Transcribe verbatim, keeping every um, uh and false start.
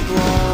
the ground.